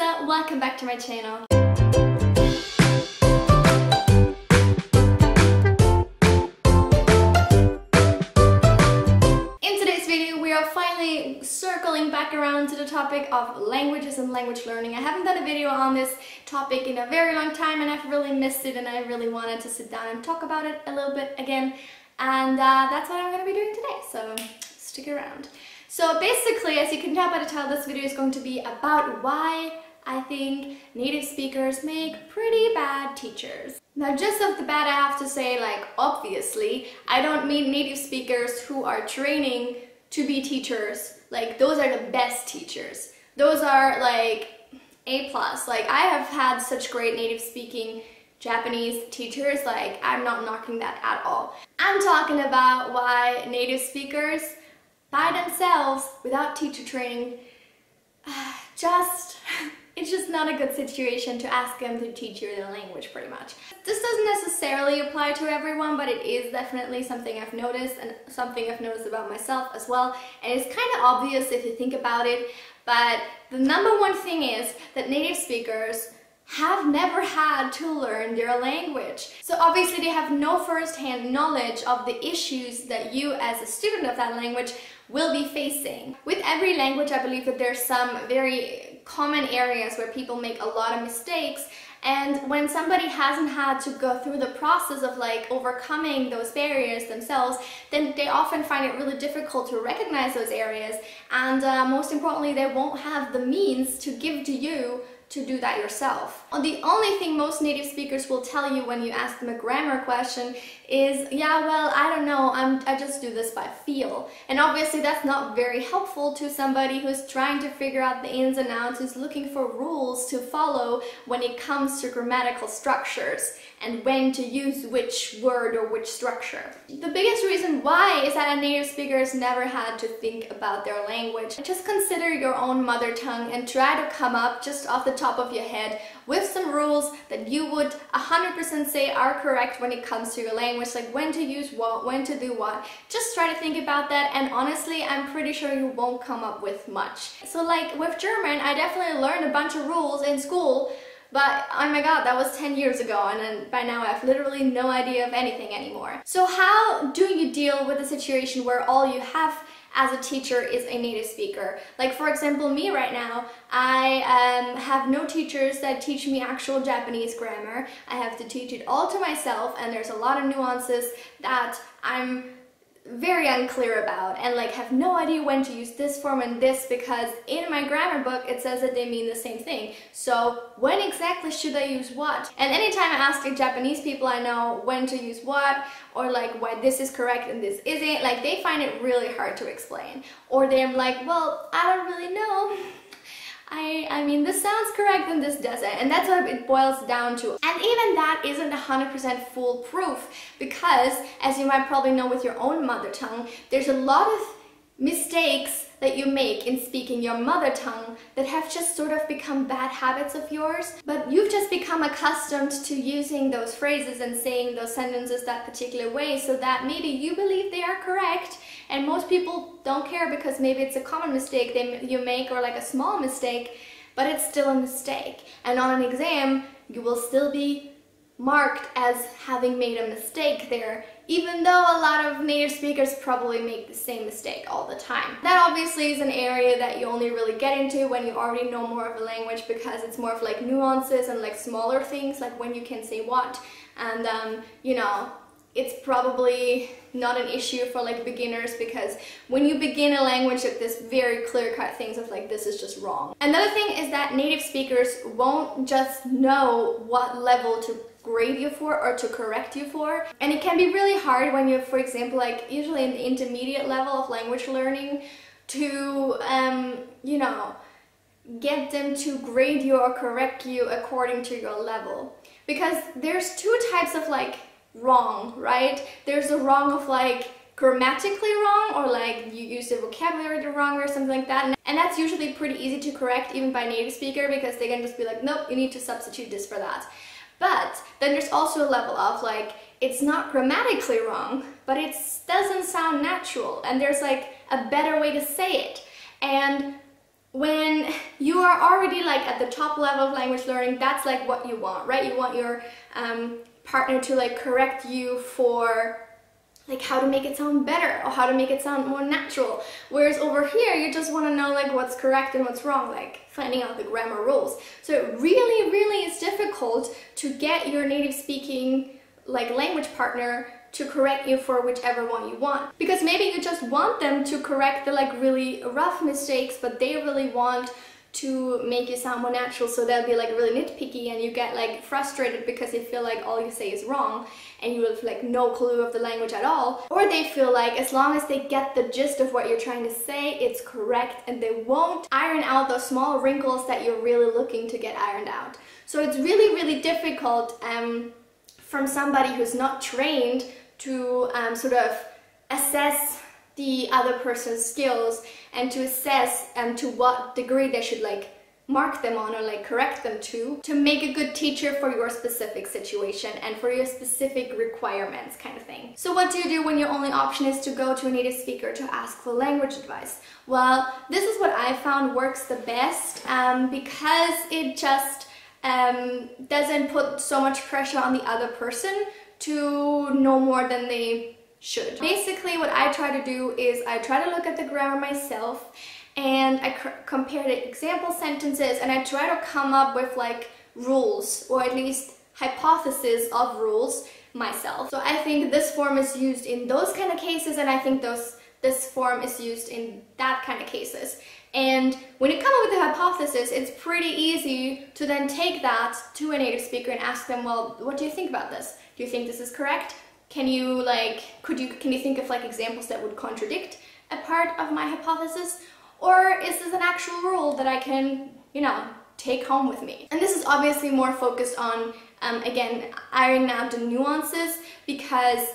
Lisa, welcome back to my channel. In today's video, we are finally circling back around to the topic of languages and language learning. I haven't done a video on this topic in a very long time and I've really missed it, and I really wanted to sit down and talk about it a little bit again, and that's what I'm going to be doing today, so stick around. So basically, as you can tell by the title, this video is going to be about why I think native speakers make pretty bad teachers. Now, just off the bat, I have to say, like, obviously, I don't mean native speakers who are training to be teachers. Like, those are the best teachers. Those are, like, A+. Like, I have had such great native speaking Japanese teachers, like, I'm not knocking that at all. I'm talking about why native speakers by themselves, without teacher training, it's just not a good situation to ask them to teach you the language, pretty much. This doesn't necessarily apply to everyone, but it is definitely something I've noticed, and something I've noticed about myself as well. And it's kind of obvious if you think about it, but the number one thing is that native speakers have never had to learn their language. So obviously they have no first-hand knowledge of the issues that you as a student of that language will be facing. With every language, I believe that there's some very common areas where people make a lot of mistakes, and when somebody hasn't had to go through the process of, like, overcoming those barriers themselves, then they often find it really difficult to recognize those areas, and most importantly, they won't have the means to give to you to do that yourself. The only thing most native speakers will tell you when you ask them a grammar question is, yeah, well, I don't know, I just do this by feel. And obviously that's not very helpful to somebody who's trying to figure out the ins and outs, who's looking for rules to follow when it comes to grammatical structures and when to use which word or which structure. The biggest reason why is that a native speaker has never had to think about their language. Just consider your own mother tongue and try to come up just off the top of your head with some rules that you would 100% say are correct when it comes to your language, like when to use what, when to do what. Just try to think about that, and honestly, I'm pretty sure you won't come up with much. So, like, with German, I definitely learned a bunch of rules in school, but oh my god, that was 10 years ago, and then by now I have literally no idea of anything anymore. So how do you deal with a situation where all you have as a teacher is a native speaker? Like, for example, me right now, I have no teachers that teach me actual Japanese grammar. I have to teach it all to myself, and there's a lot of nuances that I'm very unclear about, and, like, have no idea when to use this form and this, because in my grammar book it says that they mean the same thing. So when exactly should I use what? And anytime I ask, like, Japanese people I know when to use what, or, like, why this is correct and this isn't, like, they find it really hard to explain. Or they're like, well, I don't really know. I mean, this sounds correct and this doesn't, and that's what it boils down to. And even that isn't 100% foolproof, because, as you might probably know with your own mother tongue, there's a lot of mistakes that you make in speaking your mother tongue that have just sort of become bad habits of yours, but you've just become accustomed to using those phrases and saying those sentences that particular way, so that maybe you believe they are correct, and most people don't care because maybe it's a common mistake you make, or, like, a small mistake, but it's still a mistake. And on an exam, you will still be marked as having made a mistake there, even though a lot of native speakers probably make the same mistake all the time. That obviously is an area that you only really get into when you already know more of a language, because it's more of, like, nuances and, like, smaller things, like when you can say what, and you know, it's probably not an issue for, like, beginners, because when you begin a language, like, there's very clear-cut things of, like, this is just wrong. Another thing is that native speakers won't just know what level to grade you for or to correct you for, and it can be really hard when you're, for example, like, usually in the intermediate level of language learning, to you know, get them to grade you or correct you according to your level, because there's two types of, like, wrong, right? There's the wrong of, like, grammatically wrong, or, like, you use the vocabulary wrong or something like that, and that's usually pretty easy to correct even by native speaker, because they can just be like, nope, you need to substitute this for that. But then there's also a level of, like, it's not grammatically wrong, but it doesn't sound natural, and there's, like, a better way to say it, and when you are already like at the top level of language learning, that's like what you want, right? You want your partner to like correct you for like how to make it sound better or how to make it sound more natural. Whereas over here, you just want to know like what's correct and what's wrong, like finding out the grammar rules. So it really, really is difficult to get your native speaking like language partner to correct you for whichever one you want. Because maybe you just want them to correct the like really rough mistakes, but they really want to make you sound more natural, so they'll be like really nitpicky and you get like frustrated because they feel like all you say is wrong and you have like no clue of the language at all. Or they feel like as long as they get the gist of what you're trying to say, it's correct, and they won't iron out those small wrinkles that you're really looking to get ironed out. So it's really, really difficult from somebody who's not trained to sort of assess the other person's skills and to assess to what degree they should like mark them on or like correct them to make a good teacher for your specific situation and for your specific requirements kind of thing. So what do you do when your only option is to go to a native speaker to ask for language advice? Well, this is what I found works the best because it just doesn't put so much pressure on the other person to know more than they should. Basically, what I try to do is I try to look at the grammar myself and I compare the example sentences and I try to come up with like rules or at least hypotheses of rules myself. So I think this form is used in those kind of cases and I think this form is used in that kind of cases. And when you come up with a hypothesis, it's pretty easy to then take that to a native speaker and ask them, well, what do you think about this? Do you think this is correct? Can you think of like examples that would contradict a part of my hypothesis? Or is this an actual rule that I can, you know, take home with me? And this is obviously more focused on, again, ironing out the nuances, because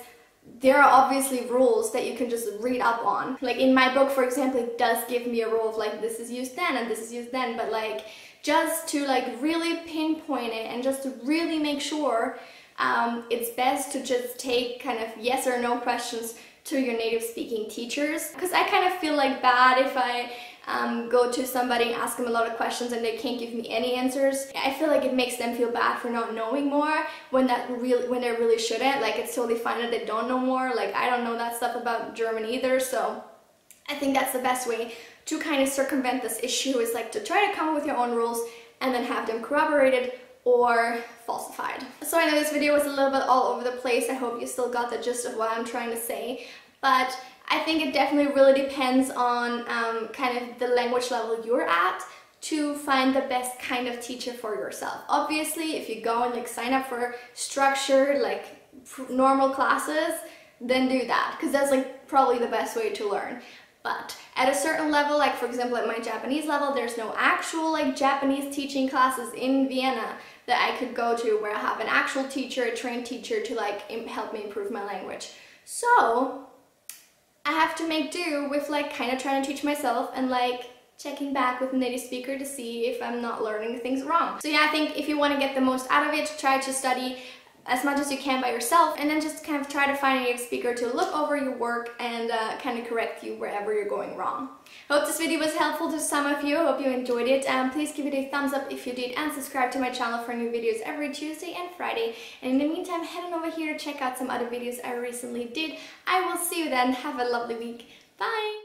there are obviously rules that you can just read up on. Like in my book, for example, it does give me a rule of like, this is used then and this is used then, but like just to like really pinpoint it and just to really make sure it's best to just take kind of yes or no questions to your native speaking teachers, because I kind of feel like bad if I go to somebody and ask them a lot of questions and they can't give me any answers. I feel like it makes them feel bad for not knowing more when they really shouldn't. Like it's totally fine that they don't know more. Like I don't know that stuff about German either, so I think that's the best way to kind of circumvent this issue is like to try to come up with your own rules and then have them corroborated or falsified. So I know this video was a little bit all over the place. I hope you still got the gist of what I'm trying to say, but I think it definitely really depends on kind of the language level you're at to find the best kind of teacher for yourself. Obviously, if you go and like sign up for structured like normal classes, then do that, because that's like probably the best way to learn. But at a certain level, like for example at my Japanese level, there's no actual like Japanese teaching classes in Vienna that I could go to where I have an actual teacher, a trained teacher to like help me improve my language. So I have to make do with like kind of trying to teach myself and like checking back with a native speaker to see if I'm not learning things wrong. So yeah, I think if you want to get the most out of it, try to study as much as you can by yourself and then just kind of try to find a native speaker to look over your work and kind of correct you wherever you're going wrong. I hope this video was helpful to some of you. I hope you enjoyed it. Please give it a thumbs up if you did and subscribe to my channel for new videos every Tuesday and Friday. And in the meantime, head on over here to check out some other videos I recently did. I will see you then. Have a lovely week. Bye!